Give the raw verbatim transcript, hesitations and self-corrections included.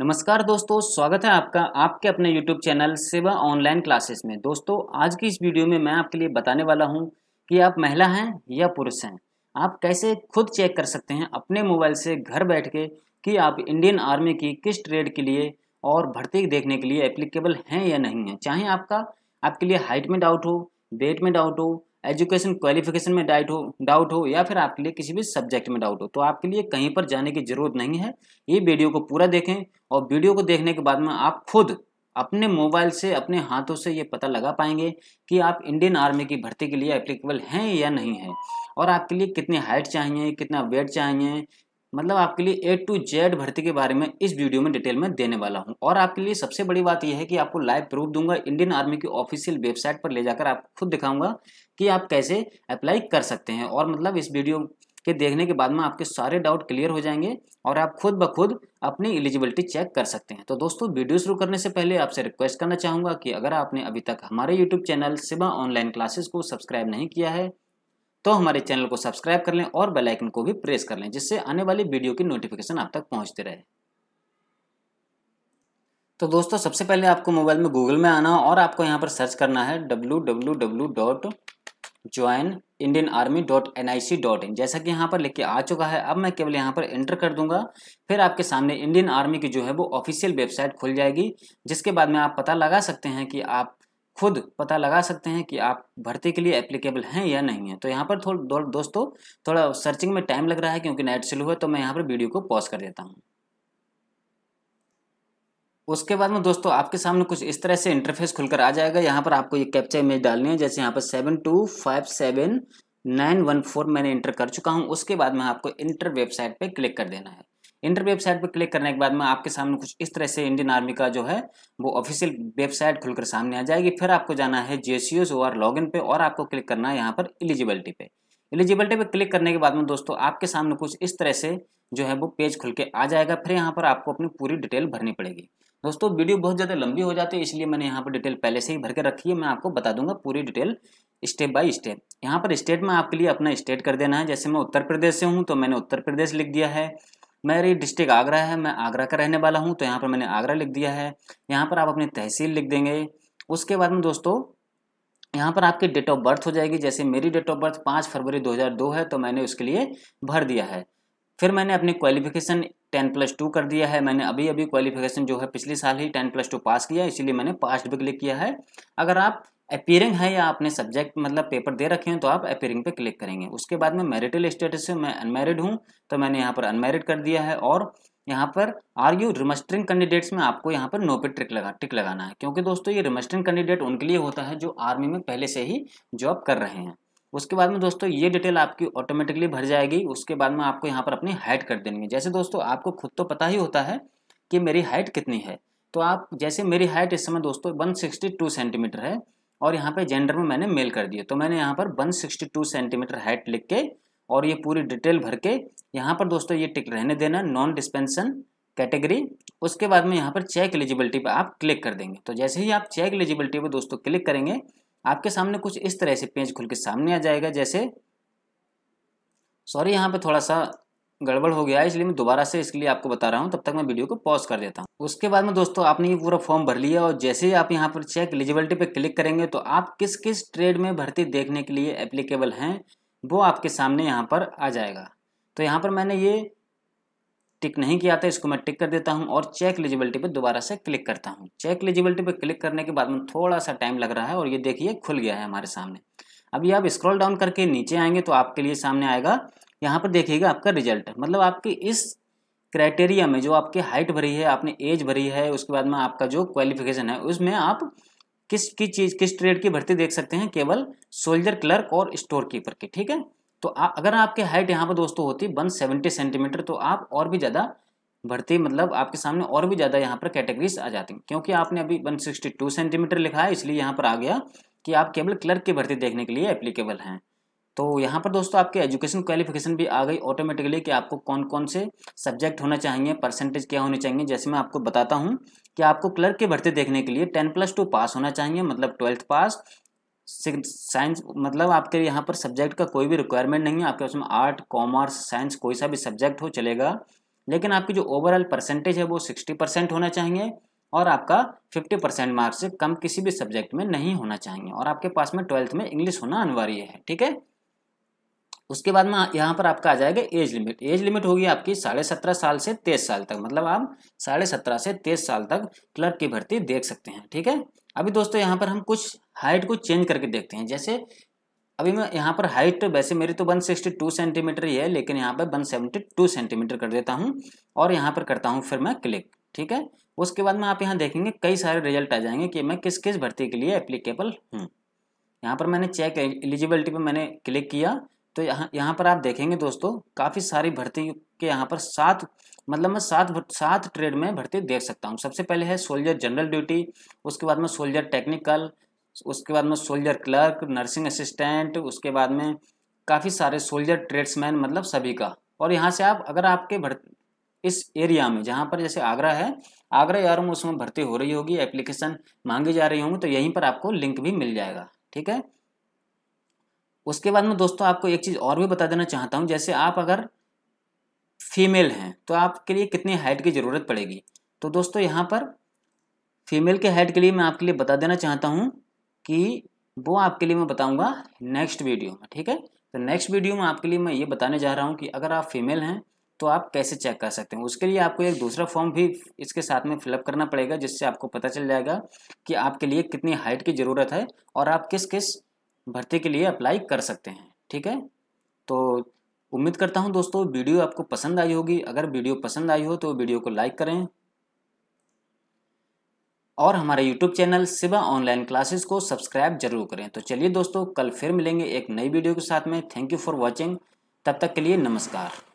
नमस्कार दोस्तों, स्वागत है आपका आपके अपने YouTube channel Shiva online classes में। दोस्तों, आज की इस वीडियो में मैं आपके लिए बताने वाला हूं कि आप महिला हैं या पुरुष हैं, आप कैसे खुद चेक कर सकते हैं अपने मोबाइल से घर बैठ के कि आप इंडियन आर्मी की किस ट्रेड के लिए और भर्ती देखने के लिए एप्लीकेबल हैं या नहीं हैं। चाहे आपका आपके लिए हाइट में डाउट हो, वेट में डाउट हो, एजुकेशन क्वालिफिकेशन में डाउट हो डाउट हो या फिर आपके लिए किसी भी सब्जेक्ट में डाउट हो, तो आपके लिए कहीं पर जाने की ज़रूरत नहीं है। ये वीडियो को पूरा देखें और वीडियो को देखने के बाद में आप खुद अपने मोबाइल से अपने हाथों से ये पता लगा पाएंगे कि आप इंडियन आर्मी की भर्ती के लिए एप्लीकेबल हैं या नहीं है, और आपके लिए कितनी हाइट चाहिए, कितना वेट चाहिए, मतलब आपके लिए ए टू जेड भर्ती के बारे में इस वीडियो में डिटेल में देने वाला हूं। और आपके लिए सबसे बड़ी बात यह है कि आपको लाइव प्रूफ दूंगा, इंडियन आर्मी की ऑफिशियल वेबसाइट पर ले जाकर आप खुद दिखाऊंगा कि आप कैसे अप्लाई कर सकते हैं। और मतलब इस वीडियो के देखने के बाद में आपके सारे डाउट क्लियर हो जाएंगे और आप खुद ब खुद अपनी एलिजिबिलिटी चेक कर सकते हैं। तो दोस्तों, वीडियो शुरू करने से पहले आपसे रिक्वेस्ट करना चाहूँगा कि अगर आपने अभी तक हमारे YouTube channel Shiva online classes को सब्सक्राइब नहीं किया है तो हमारे चैनल को सब्सक्राइब कर लें और बेल आइकन को भी प्रेस कर लें, जिससे आने वाली वीडियो की नोटिफिकेशन आप तक पहुंचते रहे। तो दोस्तों, सबसे पहले आपको मोबाइल में गूगल में आना और आपको यहां पर सर्च करना है W W W dot join Indian army dot N I C dot in. जैसा कि यहाँ पर लिख के आ चुका है, अब मैं केवल यहाँ पर एंटर कर दूंगा। फिर आपके सामने इंडियन आर्मी की जो है वो ऑफिशियल वेबसाइट खुल जाएगी, जिसके बाद में आप पता लगा सकते हैं कि आप खुद पता लगा सकते हैं कि आप भर्ती के लिए एप्लीकेबल हैं या नहीं है। तो यहाँ पर थोड़ा दो, दोस्तों थोड़ा सर्चिंग में टाइम लग रहा है क्योंकि नेट स्लो है, तो मैं यहाँ पर वीडियो को पॉज कर देता हूँ। उसके बाद में दोस्तों आपके सामने कुछ इस तरह से इंटरफेस खुलकर आ जाएगा। यहाँ पर आपको ये कैप्चा इमेज डालनी है, जैसे यहाँ पर seven two five seven nine one four मैंने इंटर कर चुका हूँ। उसके बाद में आपको इंटर वेबसाइट पर क्लिक कर देना है। इंटर वेबसाइट पर क्लिक करने के बाद में आपके सामने कुछ इस तरह से इंडियन आर्मी का जो है वो ऑफिशियल वेबसाइट खुलकर सामने आ जाएगी। फिर आपको जाना है जेसीओस और लॉगिन पे और आपको क्लिक करना है यहाँ पर एलिजिबिलिटी पे। एलिजिबिलिटी पे क्लिक करने के बाद में दोस्तों आपके सामने कुछ इस तरह से जो है वो पेज खुल के आ जाएगा। फिर यहाँ पर आपको अपनी पूरी डिटेल भरनी पड़ेगी। दोस्तों, वीडियो बहुत ज़्यादा लंबी हो जाती है, इसलिए मैंने यहाँ पर डिटेल पहले से ही भर के रखी है। मैं आपको बता दूंगा पूरी डिटेल स्टेप बाय स्टेप। यहाँ पर स्टेट में आपके लिए अपना स्टेट कर देना है। जैसे मैं उत्तर प्रदेश से हूँ तो मैंने उत्तर प्रदेश लिख दिया है। मेरी डिस्ट्रिक्ट आगरा है, मैं आगरा का रहने वाला हूं तो यहाँ पर मैंने आगरा लिख दिया है। यहाँ पर आप अपनी तहसील लिख देंगे। उसके बाद में दोस्तों यहाँ पर आपकी डेट ऑफ बर्थ हो जाएगी। जैसे मेरी डेट ऑफ बर्थ पाँच फरवरी दो हज़ार दो है तो मैंने उसके लिए भर दिया है। फिर मैंने अपनी क्वालिफिकेशन टेन प्लस टू कर दिया है। मैंने अभी अभी क्वालिफिकेशन जो है पिछले साल ही टेन प्लस टू पास किया, इसीलिए मैंने पास्ट भी क्लिक किया है। अगर आप अपीयरिंग है या आपने सब्जेक्ट मतलब पेपर दे रखे हैं तो आप अपीयरिंग पे क्लिक करेंगे। उसके बाद में मैरिटल स्टेटस से मैं अनमैरिड हूँ तो मैंने यहाँ पर अनमैरिड कर दिया है। और यहाँ पर आर यू रिमस्टरिंग कैंडिडेट्स में आपको यहाँ पर नो पे ट्रिक लगा टिक लगाना है, क्योंकि दोस्तों ये रिमस्टरिंग कैंडिडेट उनके लिए होता है जो आर्मी में पहले से ही जॉब कर रहे हैं। उसके बाद में दोस्तों ये डिटेल आपकी ऑटोमेटिकली भर जाएगी। उसके बाद में आपको यहाँ पर अपनी हाइट कर देनी है। जैसे दोस्तों आपको खुद तो पता ही होता है कि मेरी हाइट कितनी है, तो आप जैसे मेरी हाइट इस समय दोस्तों वन सिक्सटी टू सेंटीमीटर है और यहाँ पे जेंडर में मैंने मेल कर दिया, तो मैंने यहाँ पर एक सौ बासठ सेंटीमीटर हाइट लिख के और ये पूरी डिटेल भर के यहाँ पर दोस्तों ये टिक रहने देना नॉन डिस्पेंसन कैटेगरी। उसके बाद में यहाँ पर चेक एलिजिबिलिटी पे आप क्लिक कर देंगे। तो जैसे ही आप चेक एलिजिबिलिटी पे दोस्तों क्लिक करेंगे आपके सामने कुछ इस तरह से पेज खुल के सामने आ जाएगा। जैसे सॉरी यहाँ पर थोड़ा सा गड़बड़ हो गया है, इसलिए मैं दोबारा से इसके लिए आपको बता रहा हूँ, तब तक मैं वीडियो को पॉज कर देता हूँ। उसके बाद में दोस्तों आपने ये पूरा फॉर्म भर लिया और जैसे ही आप यहाँ पर चेक एलिजिबिलिटी पे क्लिक करेंगे तो आप किस किस ट्रेड में भर्ती देखने के लिए एप्लीकेबल हैं वो आपके सामने यहाँ पर आ जाएगा। तो यहाँ पर मैंने ये टिक नहीं किया था, इसको मैं टिक कर देता हूँ और चेक एलिजिबिलिटी पर दोबारा से क्लिक करता हूँ। चेक एलिजिबिलिटी पर क्लिक करने के बाद में थोड़ा सा टाइम लग रहा है और ये देखिए खुल गया है हमारे सामने। अभी आप स्क्रॉल डाउन करके नीचे आएंगे तो आपके लिए सामने आएगा, यहाँ पर देखिएगा आपका रिजल्ट। मतलब आपके इस क्राइटेरिया में जो आपकी हाइट भरी है, आपने एज भरी है, उसके बाद में आपका जो क्वालिफिकेशन है उसमें आप किस की चीज़ किस ट्रेड की भर्ती देख सकते हैं, केवल सोल्जर, क्लर्क और स्टोर कीपर की। ठीक है, तो आ, अगर आपकी हाइट यहाँ पर दोस्तों होती एक सौ सत्तर सेंटीमीटर तो आप और भी ज़्यादा भर्ती मतलब आपके सामने और भी ज़्यादा यहाँ पर कैटेगरीज आ जाती हैं। क्योंकि आपने अभी एक सौ बासठ सेंटीमीटर लिखा है इसलिए यहाँ पर आ गया कि आप केवल क्लर्क की भर्ती देखने के लिए एप्लीकेबल हैं। तो यहाँ पर दोस्तों आपके एजुकेशन क्वालिफिकेशन भी आ गई ऑटोमेटिकली कि आपको कौन कौन से सब्जेक्ट होना चाहिए, परसेंटेज क्या होने चाहिए। जैसे मैं आपको बताता हूँ कि आपको क्लर्क की भर्ती देखने के लिए टेन प्लस टू पास होना चाहिए, मतलब ट्वेल्थ पास। साइंस मतलब आपके यहाँ पर सब्जेक्ट का कोई भी रिक्वायरमेंट नहीं है, आपके उसमें आर्ट, कॉमर्स, साइंस कोई सा भी सब्जेक्ट हो चलेगा। लेकिन आपकी जो ओवरऑल परसेंटेज है वो सिक्सटी परसेंट होना चाहिए और आपका फिफ्टी परसेंट मार्क्स से कम किसी भी सब्जेक्ट में नहीं होना चाहिए और आपके पास में ट्वेल्थ में इंग्लिश होना अनिवार्य है। ठीक है, उसके बाद में यहाँ पर आपका आ जाएगा एज लिमिट। एज लिमिट होगी आपकी साढ़े सत्रह साल से तेईस साल तक, मतलब आप साढ़े सत्रह से तेईस साल तक क्लर्क की भर्ती देख सकते हैं। ठीक है, अभी दोस्तों यहाँ पर हम कुछ हाइट को चेंज करके देखते हैं। जैसे अभी मैं यहाँ पर हाइट वैसे मेरी तो एक सौ बासठ सेंटीमीटर ही है, लेकिन यहाँ पर एक सौ बहत्तर सेंटीमीटर कर देता हूँ और यहाँ पर करता हूँ फिर मैं क्लिक। ठीक है, उसके बाद में आप यहाँ देखेंगे कई सारे रिजल्ट आ जाएंगे कि मैं किस किस भर्ती के लिए एप्लीकेबल हूँ। यहाँ पर मैंने चेक एलिजिबिलिटी पर मैंने क्लिक किया तो यहाँ यहाँ पर आप देखेंगे दोस्तों काफ़ी सारी भर्ती के यहाँ पर सात मतलब मैं सात सात ट्रेड में भर्ती देख सकता हूँ। सबसे पहले है सोल्जर जनरल ड्यूटी, उसके बाद में सोल्जर टेक्निकल, उसके बाद में सोल्जर क्लर्क, नर्सिंग असिस्टेंट, उसके बाद में काफ़ी सारे सोल्जर ट्रेड्समैन, मतलब सभी का। और यहाँ से आप अगर आपके भर्ती इस एरिया में जहाँ पर जैसे आगरा है, आगरा यार में उसमें भर्ती हो रही होगी, एप्लीकेशन मांगी जा रही होंगी, तो यहीं पर आपको लिंक भी मिल जाएगा। ठीक है, उसके बाद में दोस्तों आपको एक चीज़ और भी बता देना चाहता हूँ। जैसे आप अगर फीमेल हैं तो आपके लिए कितनी हाइट की ज़रूरत पड़ेगी, तो दोस्तों यहाँ पर फीमेल के हाइट के लिए मैं आपके लिए बता देना चाहता हूँ कि वो आपके लिए मैं बताऊँगा नेक्स्ट वीडियो में। ठीक है, तो नेक्स्ट वीडियो में आपके लिए मैं ये बताने जा रहा हूँ कि अगर आप फीमेल हैं तो आप कैसे चेक कर सकते हैं। उसके लिए आपको एक दूसरा फॉर्म भी इसके साथ में फिलअप करना पड़ेगा, जिससे आपको पता चल जाएगा कि आपके लिए कितनी हाइट की ज़रूरत है और आप किस किस भर्ती के लिए अप्लाई कर सकते हैं। ठीक है, तो उम्मीद करता हूं दोस्तों वीडियो आपको पसंद आई होगी। अगर वीडियो पसंद आई हो तो वीडियो को लाइक करें और हमारे YouTube channel Shiva online classes को सब्सक्राइब जरूर करें। तो चलिए दोस्तों, कल फिर मिलेंगे एक नई वीडियो के साथ में। थैंक यू फॉर वॉचिंग, तब तक के लिए नमस्कार।